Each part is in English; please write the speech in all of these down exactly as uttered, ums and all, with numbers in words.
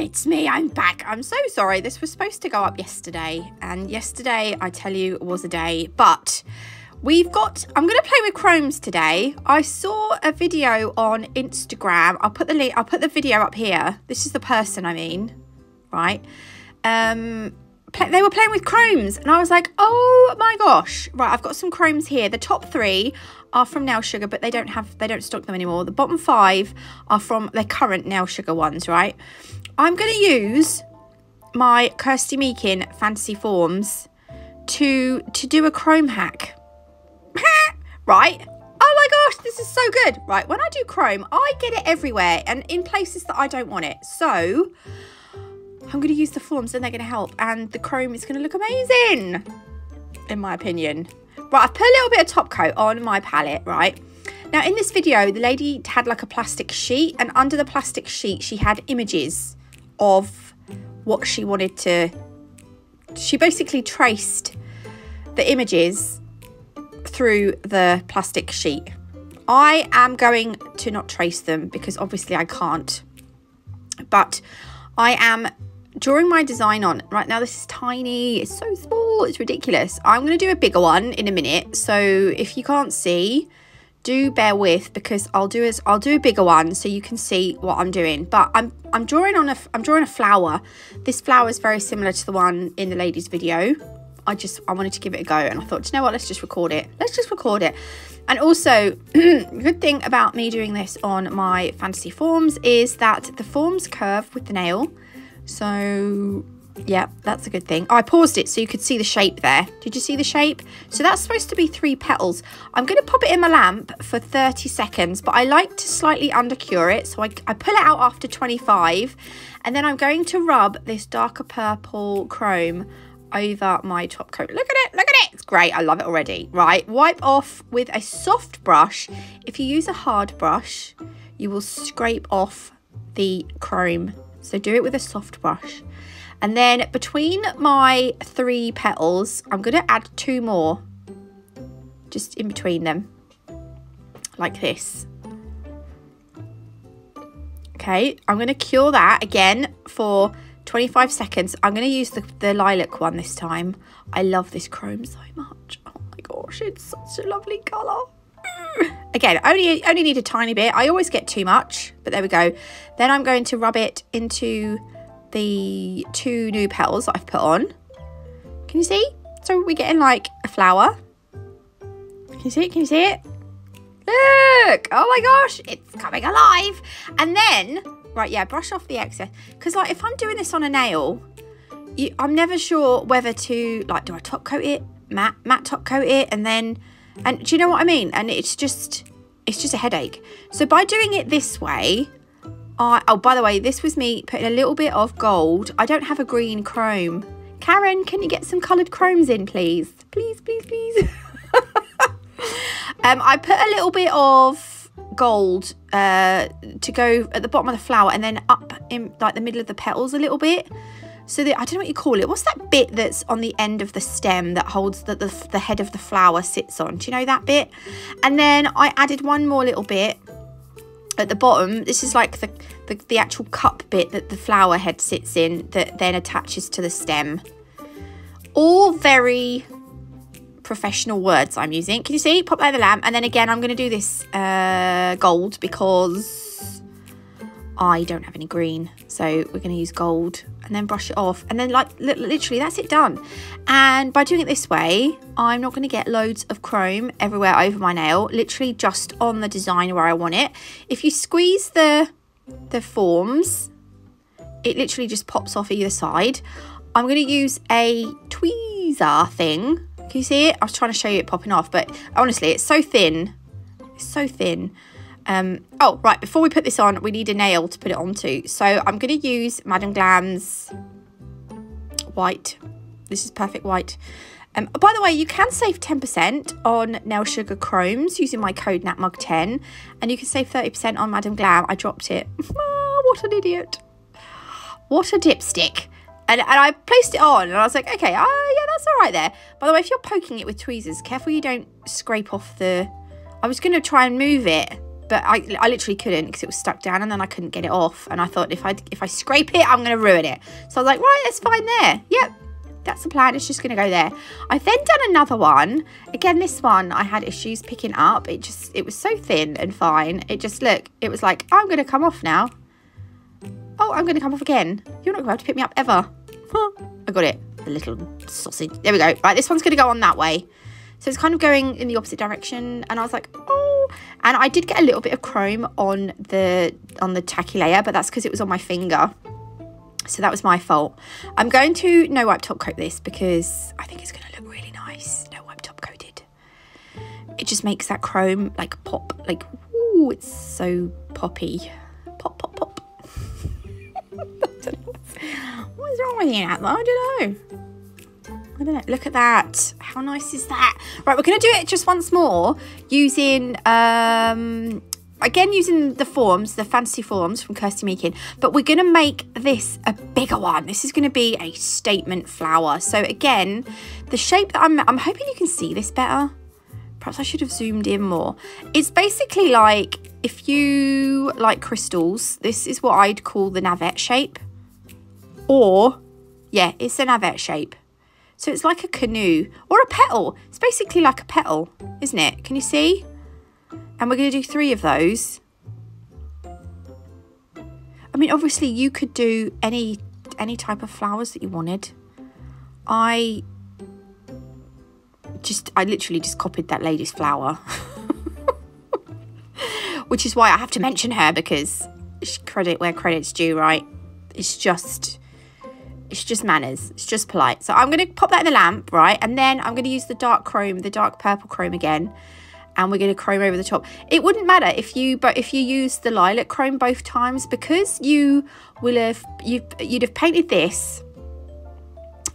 It's me, I'm back. I'm so sorry. This was supposed to go up yesterday, and yesterday, I tell you, was a day, but we've got, I'm going to play with chromes today. I saw a video on Instagram. I'll put the link, I'll put the video up here. This is the person I mean, right? Um, play, they were playing with chromes, and I was like, oh my gosh. Right, I've got some chromes here. The top three are from Nail Sugar, but they don't have, they don't stock them anymore. The bottom five are from their current Nail Sugar ones, right? I'm going to use my Kirsty Meakin Fantasy Forms to, to do a chrome hack. Right? Oh my gosh, this is so good. Right, when I do chrome, I get it everywhere and in places that I don't want it. So, I'm going to use the forms and they're going to help. And the chrome is going to look amazing, in my opinion. Right, I've put a little bit of top coat on my palette, right? Now, in this video, the lady had like a plastic sheet. And under the plastic sheet, she had images of what she wanted to, she basically traced the images through the plastic sheet. I am going to not trace them because obviously I can't, but I am drawing my design on. Right now this is tiny, it's so small, it's ridiculous. I'm going to do a bigger one in a minute, so if you can't see, do bear with, because I'll do is I'll do a bigger one so you can see what I'm doing. But I'm I'm drawing on a I'm drawing a flower. This flower is very similar to the one in the lady's video. I just I wanted to give it a go, and I thought, do you know what? Let's just record it. Let's just record it. And also, good thing about me doing this on my fantasy forms is that the forms curve with the nail. So yeah, that's a good thing. Oh, I paused it so you could see the shape there. Did you see the shape? So that's supposed to be three petals. I'm going to pop it in my lamp for thirty seconds, but I like to slightly undercure it. So I, I pull it out after twenty-five, and then I'm going to rub this darker purple chrome over my top coat. Look at it, look at it. It's great. I love it already. Right, wipe off with a soft brush. If you use a hard brush, you will scrape off the chrome. So do it with a soft brush. And then between my three petals, I'm going to add two more, just in between them, like this. Okay, I'm going to cure that again for twenty-five seconds. I'm going to use the, the lilac one this time. I love this chrome so much. Oh my gosh, it's such a lovely colour. Again, only, only need a tiny bit. I always get too much, but there we go. Then I'm going to rub it into the two new petals that I've put on. Can you see? So we're getting like a flower. Can you see it? Can you see it? Look! Oh my gosh, it's coming alive. And then, right, yeah, brush off the excess. Because like if I'm doing this on a nail, you, I'm never sure whether to, like, do I top coat it? Matte, matte top coat it? And then, and do you know what I mean? And it's just, it's just a headache. So by doing it this way, I, oh, by the way, this was me putting a little bit of gold. I don't have a green chrome. Karen, can you get some coloured chromes in, please? Please, please, please. um, I put a little bit of gold uh, to go at the bottom of the flower and then up in like the middle of the petals a little bit. So that, I don't know what you call it. What's that bit that's on the end of the stem that holds that the, the head of the flower sits on? Do you know that bit? And then I added one more little bit at the bottom. This is like the, the the actual cup bit that the flower head sits in that then attaches to the stem. All very professional words I'm using. Can you see? Pop that in the lamp. And then again, I'm going to do this uh, gold because I don't have any green. So we're going to use gold and then brush it off. And then like li literally that's it done. And by doing it this way, I'm not going to get loads of chrome everywhere over my nail, literally just on the design where I want it. If you squeeze the, the forms, it literally just pops off either side. I'm going to use a tweezer thing. Can you see it? I was trying to show you it popping off, but honestly, it's so thin. It's so thin. Um, oh, right, before we put this on, we need a nail to put it onto. So I'm going to use Madame Glam's white. This is perfect white. Um, by the way, you can save ten percent on Nail Sugar Chromes using my code Nat Mug ten, and you can save thirty percent on Madame Glam. I dropped it. Oh, what an idiot. What a dipstick. And, and I placed it on and I was like, okay, uh, yeah, that's all right there. By the way, if you're poking it with tweezers, careful you don't scrape off the... I was going to try and move it, but I, I literally couldn't because it was stuck down and then I couldn't get it off. And I thought if I, if I scrape it, I'm going to ruin it. So I was like, right, that's fine there. Yep. That's the plan. It's just going to go there. I've then done another one. Again, this one I had issues picking up. It just, it was so thin and fine. It just, look, it was like, I'm going to come off now. Oh, I'm going to come off again. You're not going to have to pick me up ever. Huh. I got it. The little sausage. There we go. Right, this one's going to go on that way. So it's kind of going in the opposite direction. And I was like, oh. And I did get a little bit of chrome on the, on the tacky layer, but that's because it was on my finger. So that was my fault. I'm going to no wipe top coat this because I think it's going to look really nice. No wipe top coated. It just makes that chrome like pop. Like, ooh, it's so poppy. Pop, pop, pop. What's wrong with you, Nat? I don't know. I don't know. Look at that. How nice is that? Right, we're going to do it just once more using... um. Again, using the forms, the fancy forms from Kirsty Meakin, but we're going to make this a bigger one. This is going to be a statement flower. So again, the shape that I'm, I'm hoping you can see this better. Perhaps I should have zoomed in more. It's basically like, if you like crystals, this is what I'd call the navette shape. Or, yeah, it's a navette shape. So it's like a canoe or a petal. It's basically like a petal, isn't it? Can you see? And we're going to do three of those. I mean, obviously you could do any any type of flowers that you wanted. I just, I literally just copied that lady's flower. Which is why I have to mention her, because credit where credit's due, right? It's just, it's just manners. It's just polite. So I'm going to pop that in the lamp, right? And then I'm going to use the dark chrome, the dark purple chrome again. And we're going to chrome over the top. It wouldn't matter if you, but if you use the lilac chrome both times, because you will have, you've, you'd have painted this,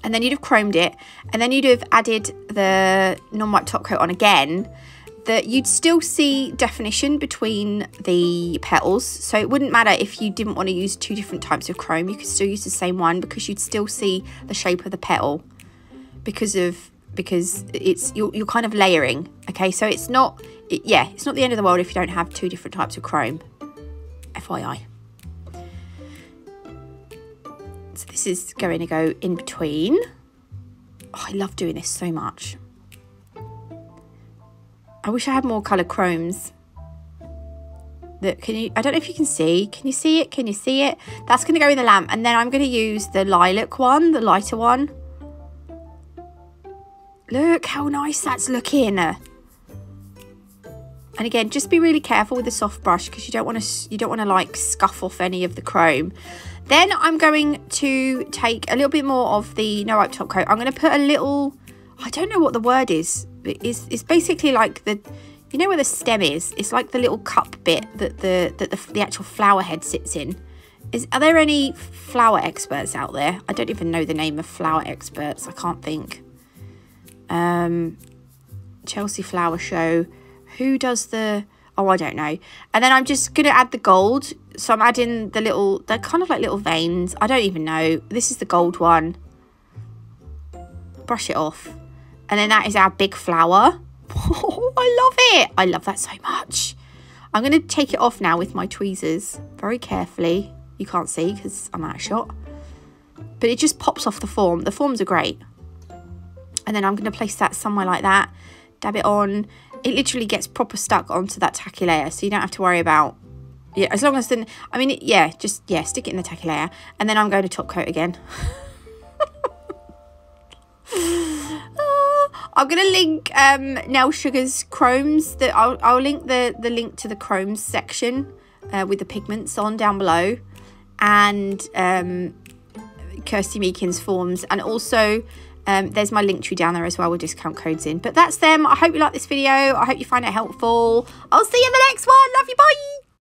and then you'd have chromed it, and then you'd have added the non-white top coat on again, that you'd still see definition between the petals. So it wouldn't matter if you didn't want to use two different types of chrome, you could still use the same one, because you'd still see the shape of the petal, because of, because it's, you're, you're kind of layering, okay? So it's not, it, yeah, it's not the end of the world if you don't have two different types of chrome, F Y I. So this is going to go in between. Oh, I love doing this so much. I wish I had more coloured chromes. That, can you, I don't know if you can see, can you see it? Can you see it? That's going to go in the lamp, and then I'm going to use the lilac one, the lighter one. Look how nice that's looking. And again, just be really careful with the soft brush, because you don't want to, you don't want to like scuff off any of the chrome. Then I'm going to take a little bit more of the no wipe top coat. I'm going to put a little, I don't know what the word is. It's, it's basically like the, you know where the stem is? It's like the little cup bit that the, that the, the actual flower head sits in. Is, are there any flower experts out there? I don't even know the name of flower experts. I can't think. Um, Chelsea Flower Show. Who does the... Oh, I don't know. And then I'm just going to add the gold. So I'm adding the little... They're kind of like little veins. I don't even know. This is the gold one. Brush it off. And then that is our big flower. Oh, I love it. I love that so much. I'm going to take it off now with my tweezers. Very carefully. You can't see because I'm out of shot. But it just pops off the form. The forms are great. And then I'm going to place that somewhere like that. Dab it on. It literally gets proper stuck onto that tacky layer. So you don't have to worry about... Yeah, as long as then... I mean, yeah, just... Yeah, stick it in the tacky layer. And then I'm going to top coat again. uh, I'm going to link um, Nail Sugar's chromes. That I'll, I'll link the, the link to the chromes section uh, with the pigments on down below. And um, Kirsty Meakin's forms. And also... Um, there's my link tree down there as well with discount codes in. But that's them. I hope you like this video. I hope you find it helpful. I'll see you in the next one. Love you. Bye.